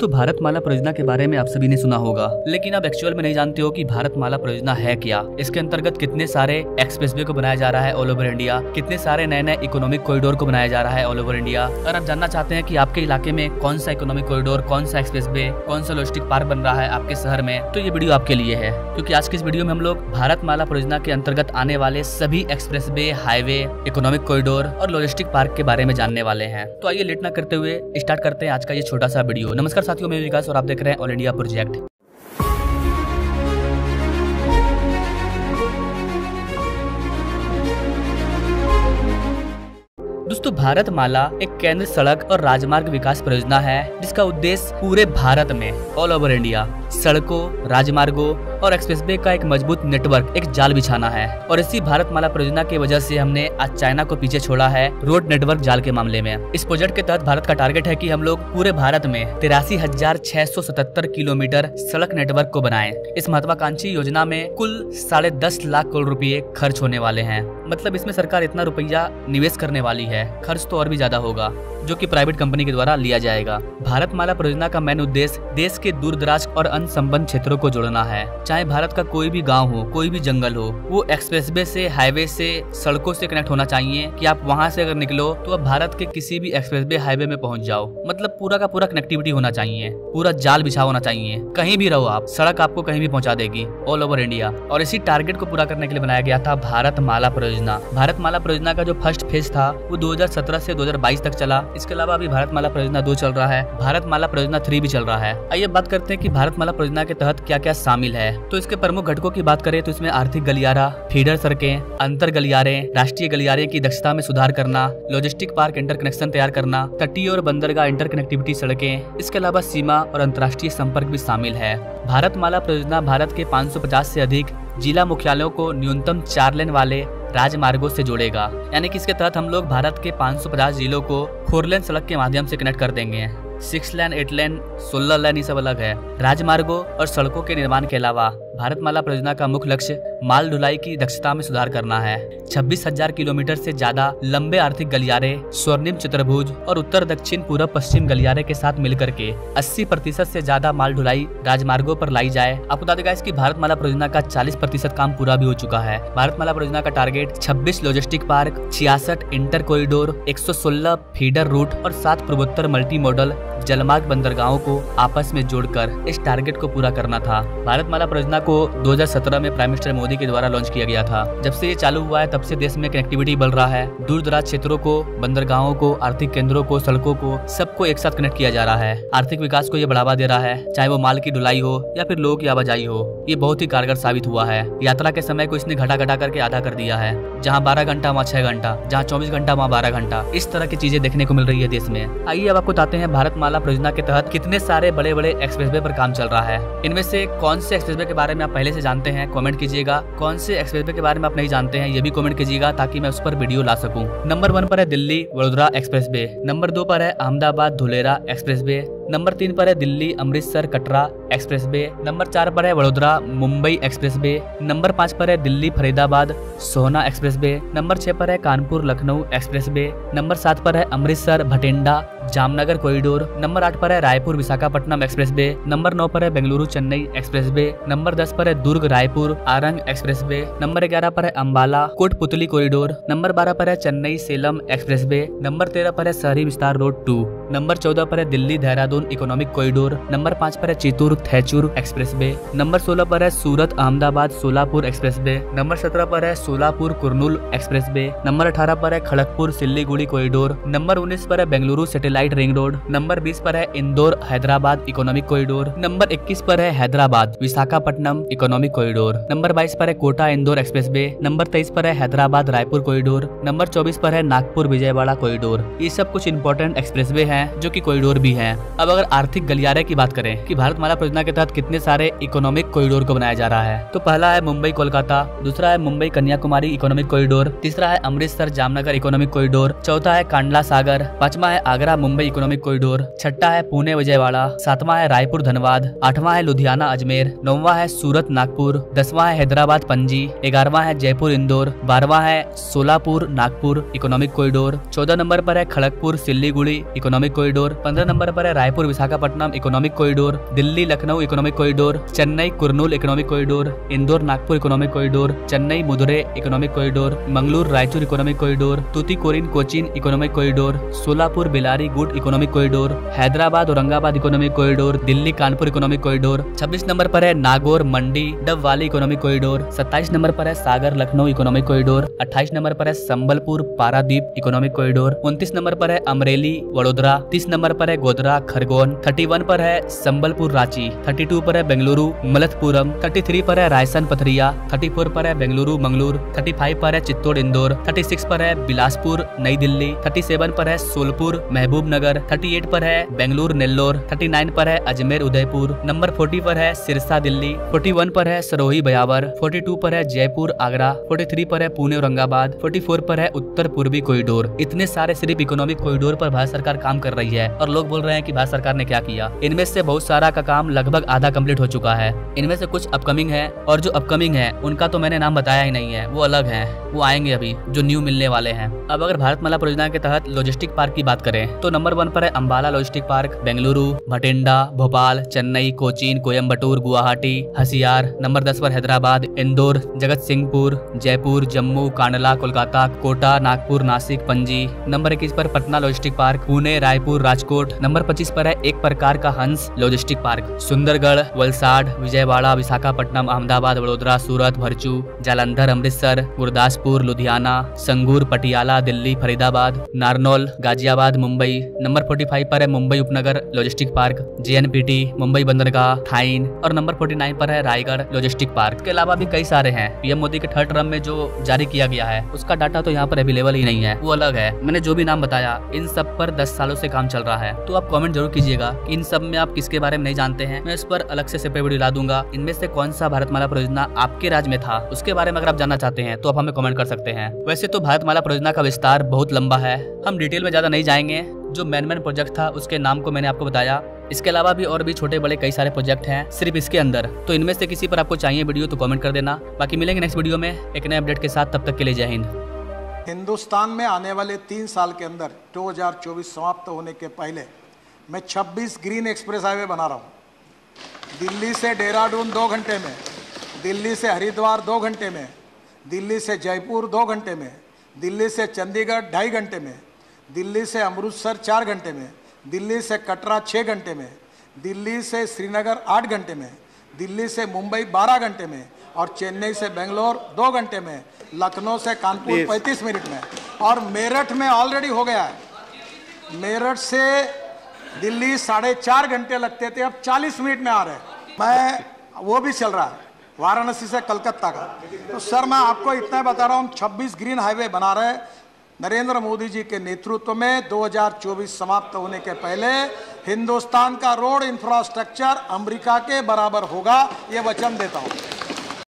दोस्तों भारत माला परियोजना के बारे में आप सभी ने सुना होगा, लेकिन आप एक्चुअल में नहीं जानते हो कि भारत माला परियोजना है क्या। इसके अंतर्गत कितने सारे एक्सप्रेसवे को बनाया जा रहा है ऑल ओवर इंडिया, कितने सारे नए नए इकोनॉमिक कॉरिडोर को बनाया जा रहा है ऑल ओवर इंडिया। अगर आप जानना चाहते हैं कि आपके इलाके में कौन सा इकोनॉमिक कॉरिडोर, कौन सा एक्सप्रेसवे, कौन सा लॉजिस्टिक पार्क बन रहा है आपके शहर में, तो ये वीडियो आपके लिए है। क्योंकि आज के इस वीडियो में हम लोग भारत माला परियोजना के अंतर्गत आने वाले सभी एक्सप्रेसवे, हाईवे, इकोनॉमिक कॉरिडोर और लॉजिस्टिक पार्क के बारे में जानने वाले हैं। तो आइए लेट ना करते हुए स्टार्ट करते हैं आज का ये छोटा सा वीडियो। नमस्कार साथियों, मैं विकास और आप देख रहे हैं ऑल इंडिया प्रोजेक्ट। दोस्तों भारत माला एक केंद्र सड़क और राजमार्ग विकास परियोजना है जिसका उद्देश्य पूरे भारत में ऑल ओवर इंडिया सड़कों, राजमार्गों और एक्सप्रेसवे का एक मजबूत नेटवर्क, एक जाल बिछाना है। और इसी भारत माला परियोजना की वजह से हमने आज चाइना को पीछे छोड़ा है रोड नेटवर्क जाल के मामले में। इस प्रोजेक्ट के तहत भारत का टारगेट है कि हम लोग पूरे भारत में 83,677 किलोमीटर सड़क नेटवर्क को बनाएं। इस महत्वाकांक्षी योजना में कुल 10.5 लाख करोड़ रूपए खर्च होने वाले है। मतलब इसमें सरकार इतना रुपया निवेश करने वाली है, खर्च तो और भी ज्यादा होगा जो कि प्राइवेट कंपनी के द्वारा लिया जाएगा। भारत माला परियोजना का मेन उद्देश्य देश के दूरदराज और अनुसंबद्ध क्षेत्रों को जोड़ना है। चाहे भारत का कोई भी गांव हो, कोई भी जंगल हो, वो एक्सप्रेसवे से, हाईवे से, सड़कों से कनेक्ट होना चाहिए कि आप वहां से अगर निकलो तो आप भारत के किसी भी एक्सप्रेसवे, हाईवे में पहुंच जाओ। मतलब पूरा का पूरा कनेक्टिविटी होना चाहिए, पूरा जाल बिछा होना चाहिए, कहीं भी रहो आप, सड़क आपको कहीं भी पहुँचा देगी ऑल ओवर इंडिया। और इसी टारगेट को पूरा करने के लिए बनाया गया था भारत माला परियोजना। भारत माला परियोजना का जो फर्स्ट फेज था वो 2017 से 2022 तक चला। इसके अलावा अभी भारत माला परियोजना 2 चल रहा है, भारत माला परियोजना 3 भी चल रहा है। आइए बात करते हैं कि भारत माला परियोजना के तहत क्या क्या शामिल है। तो इसके प्रमुख घटकों की बात करें तो इसमें आर्थिक गलियारा, फीडर सड़कें, अंतर गलियारे, राष्ट्रीय गलियारे की दक्षता में सुधार करना, लॉजिस्टिक पार्क इंटर कनेक्शन तैयार करना, तटीय और बंदरगाह इंटर कनेक्टिविटी सड़कें, इसके अलावा सीमा और अंतर्राष्ट्रीय संपर्क भी शामिल है। भारत माला परियोजना भारत के 550 से अधिक जिला मुख्यालयों को न्यूनतम 4 लेन वाले राजमार्गों से जोड़ेगा। यानी कि इसके तहत हम लोग भारत के 550 जिलों को 4 लेन सड़क के माध्यम से कनेक्ट कर देंगे। 6 लेन, 8 लेन, 16 लेन ये सब अलग है। राजमार्गों और सड़कों के निर्माण के अलावा भारत माला परियोजना का मुख्य लक्ष्य माल ढुलाई की दक्षता में सुधार करना है। 26,000 किलोमीटर से ज्यादा लंबे आर्थिक गलियारे, स्वर्णिम चतुर्भुज और उत्तर दक्षिण पूर्व पश्चिम गलियारे के साथ मिलकर के 80% से ज्यादा माल ढुलाई राजमार्गों पर लाई जाए। आपको बता देगा इसकी भारत माला परियोजना का 40% काम पूरा भी हो चुका है। भारत माला परियोजना का target 26 logistic park, 66 inter corridor, 116 feeder route और 7 पूर्वोत्तर मल्टी मॉडल जलमार्ग बंदरगाहों को आपस में जोड़कर इस टारगेट को पूरा करना था। भारत माला परियोजना को 2017 में प्राइम मिनिस्टर मोदी के द्वारा लॉन्च किया गया था। जब से ये चालू हुआ है तब से देश में कनेक्टिविटी बढ़ रहा है। दूर दराज क्षेत्रों को, बंदरगाहों को, आर्थिक केंद्रों को, सड़कों को, सबको एक साथ कनेक्ट किया जा रहा है। आर्थिक विकास को ये बढ़ावा दे रहा है, चाहे वो माल की ढुलाई हो या फिर लोगों की आवाजाही हो। ये बहुत ही कारगर साबित हुआ है। यात्रा के समय को इसने घटा घटा करके आधा कर दिया है। जहाँ 12 घंटा वहाँ 6 घंटा, जहाँ 24 घंटा वहाँ 12 घंटा, इस तरह की चीजें देखने को मिल रही है देश में। आइए अब आपको बताते हैं भारत माला परियोजना के तहत कितने सारे बड़े बड़े एक्सप्रेसवे पर काम चल रहा है। इनमें से कौन से एक्सप्रेसवे के बारे में आप पहले से जानते हैं कमेंट कीजिएगा, कौन से एक्सप्रेसवे के बारे में आप नहीं जानते हैं ये भी कमेंट कीजिएगा ताकि मैं उस पर वीडियो ला सकूं। नंबर 1 पर है दिल्ली वडोदरा एक्सप्रेसवे, नंबर 2 पर है अहमदाबाद धुलेरा एक्सप्रेसवे, नंबर 3 पर है दिल्ली अमृतसर कटरा एक्सप्रेसवे, नंबर 4 पर है वडोदरा मुंबई एक्सप्रेसवे, नंबर 5 पर है दिल्ली फरीदाबाद सोहना एक्सप्रेसवे, नंबर 6 पर है कानपुर लखनऊ एक्सप्रेसवे, नंबर 7 पर है अमृतसर भटिंडा जामनगर कॉरिडोर, नंबर 8 पर है रायपुर विशाखापट्टनम एक्सप्रेसवे, नंबर 9 पर है बेंगलुरु चेन्नई एक्सप्रेसवे, नंबर 10 पर है दुर्ग रायपुर आरंग एक्सप्रेसवे, नंबर 11 पर है अम्बाला कोटपुतली कॉरिडोर, नंबर 12 पर है चेन्नई सेलम एक्सप्रेसवे, नंबर 13 पर है शहरी विस्तार रोड 2, नंबर 14 पर है Delhi Dehradun economic corridor, number 5 पर है चितूर थैचूर एक्सप्रेसवे, नंबर 16 पर है सूरत अहमदाबाद सोलापुर एक्सप्रेसवे, नंबर 17 पर है सोलापुर कुरनूल एक्सप्रेसवे, नंबर 18 पर है खड़गपुर सिल्लीगुड़ी कॉरिडोर, नंबर 19 पर है Bengaluru satellite ring road, number 20 पर है Indore Hyderabad economic corridor, number 21 पर है Hyderabad Visakhapatnam economic corridor, number 22 पर है कोटा इंदौर एक्सप्रेसवे, नंबर 23 पर है हैदराबाद रायपुर कॉरिडोर, नंबर 24 पर है नागपुर विजयवाड़ा कॉरिडोर। ये सब कुछ इंपॉर्टेंट एक्सप्रेसवे है जो कि कॉरिडोर भी है। अब अगर आर्थिक गलियारे की बात करें कि भारत माला परियोजना के तहत कितने सारे इकोनॉमिक कॉरिडोर को बनाया जा रहा है, तो पहला है मुंबई कोलकाता, दूसरा है मुंबई कन्याकुमारी इकोनॉमिक कॉरिडोर, तीसरा है अमृतसर जामनगर इकोनॉमिक कॉरिडोर, चौथा है कांडला सागर, पांचवा है आगरा मुंबई इकोनॉमिक कॉरिडोर, छठा है पुणे विजयवाड़ा, सातवां है रायपुर धनबाद, आठवां है लुधियाना अजमेर, नौवां है सूरत नागपुर, दसवां है हैदराबाद पणजी, 11वां है जयपुर इंदौर, 12वां है Solapur Nagpur economic corridor, 14 number पर है Kharagpur Siliguri economic corridor, 15 number पर है Raipur Raipur Visakhapatnam economic corridor, Delhi Lucknow economic corridor, Chennai Kurnool economic corridor, Indore Nagpur economic corridor, Chennai Madurai economic corridor, Mangalore Raichur economic corridor, Tuticorin Cochin economic corridor, Solapur Bellary good economic corridor, Hyderabad Aurangabad economic corridor, Delhi Kanpur economic corridor. 26 number पर है नागौर मंडी डब वाली इकोनॉमिक कॉरिडोर। 27 नंबर पर है Sagar Lucknow economic corridor. 28 number पर है Sambalpur Paradip economic corridor. 29 number पर है Amreli Vadodara. 30 number पर है गोधरा खरगोन। 31 पर है संबलपुर रांची। 32 पर है बेंगलुरु मलतपुरम। 33 पर है रायसन पथरिया। 34 पर है बेंगलुरु मंगलूर। 35 पर है चित्तौड़ इंदौर। 36 पर है बिलासपुर नई दिल्ली। 37 पर है सोलपुर महबूब नगर। 38 पर है बेंगलुरु नेल्लोर। 39 पर है अजमेर उदयपुर। नंबर 40 पर है सिरसा दिल्ली। 41 पर है सरोही बयावर। 42 पर है जयपुर आगरा। 43 पर है पुणे औरंगाबाद। 44 पर है उत्तर पूर्वी कॉरिडोर। इतने सारे सिर्फ इकोनॉमिक कॉरिडोर पर भारत सरकार काम कर रही है और लोग बोल रहे हैं कि भारत सरकार ने क्या किया। इनमें से बहुत सारा का काम लगभग आधा कम्प्लीट हो चुका है। इनमें से कुछ अपकमिंग है और जो अपकमिंग है उनका तो मैंने नाम बताया ही नहीं है, वो अलग है, वो आएंगे अभी जो न्यू मिलने वाले हैं। अब अगर भारत माला परियोजना के तहत लॉजिस्टिक पार्क की बात करें तो नंबर 1 पर है Ambala logistic park. Bengaluru, Bathinda, Bhopal, Chennai, Cochin, Coimbatore, Guwahati, Hisar. Number 10 पर हैदराबाद, इंदौर, जगत सिंहपुर, जयपुर, जम्मू, कांडला, कोलकाता, कोटा, नागपुर, नासिक, पणजी। नंबर 21 पर Patna logistic park, Pune, Raipur, Rajkot. Number 25 पर है एक प्रकार का हंस logistic park, Sundargarh, Valsad, Vijayawada, Visakhapatnam, Ahmedabad, Vadodara, Surat, Bharuch, Jalandhar, Amritsar, Gurdaspur, Ludhiana, Sangrur, Patiala, Delhi, Faridabad, Narnaul, Ghaziabad, Mumbai. Number 45 पर है मुंबई उपनगर लॉजिस्टिक पार्क, जेएनपीटी, मुंबई बंदरगाह, थाइन। और नंबर 49 पर है रायगढ़ लॉजिस्टिक पार्क। के अलावा भी कई सारे हैं। पीएम मोदी के थर्ड टर्म में जो जारी किया गया है उसका डाटा तो यहाँ पर अवेलेबल ही नहीं है, वो अलग है। मैंने जो भी नाम बताया इन सब पर 10 सालों से काम चल रहा है। तो आप कमेंट जरूर कीजिएगा कि इन सब में आप किसके बारे में नहीं जानते हैं। मैं इस पर अलग से सेपरेट वीडियो ला दूंगा। इनमें से कौन सा भारत माला परियोजना आपके राज्य में था उसके बारे में अगर आप जानना चाहते हैं तो आप हमें कमेंट कर सकते हैं। वैसे तो भारत माला परियोजना का विस्तार बहुत लंबा है, हम डिटेल में ज्यादा नहीं जाएंगे। जो मैन प्रोजेक्ट था उसके नाम को मैंने आपको बताया। इसके अलावा भी और भी छोटे बड़े कई सारे प्रोजेक्ट हैं सिर्फ इसके अंदर। तो इनमें से किसी पर आपको चाहिए वीडियो तो कमेंट कर देना। बाकी मिलेंगे नेक्स्ट वीडियो में एक नए अपडेट के साथ, तब तक के लिए जय हिंद। हिंदुस्तान में आने वाले 3 साल के अंदर 2024 समाप्त होने के पहले मैं 26 ग्रीन एक्सप्रेस हाईवे बना रहा हूँ। दिल्ली से देहरादून 2 घंटे में, दिल्ली से हरिद्वार 2 घंटे में, दिल्ली से जयपुर 2 घंटे में, दिल्ली से चंडीगढ़ 2.5 घंटे में, दिल्ली से अमृतसर 4 घंटे में, दिल्ली से कटरा 6 घंटे में, दिल्ली से श्रीनगर 8 घंटे में, दिल्ली से मुंबई 12 घंटे में और चेन्नई से बेंगलोर 2 घंटे में, लखनऊ से कानपुर 35 मिनट में। और मेरठ में ऑलरेडी हो गया है। मेरठ से दिल्ली 4.5 घंटे लगते थे, अब 40 मिनट में आ रहे हैं। मैं वो भी चल रहा है वाराणसी से कलकत्ता का। तो सर मैं आपको इतना बता रहा हूँ, 26 ग्रीन हाईवे बना रहे हैं नरेंद्र मोदी जी के नेतृत्व में। 2024 समाप्त होने के पहले हिंदुस्तान का रोड इंफ्रास्ट्रक्चर अमेरिका के बराबर होगा, ये वचन देता हूँ।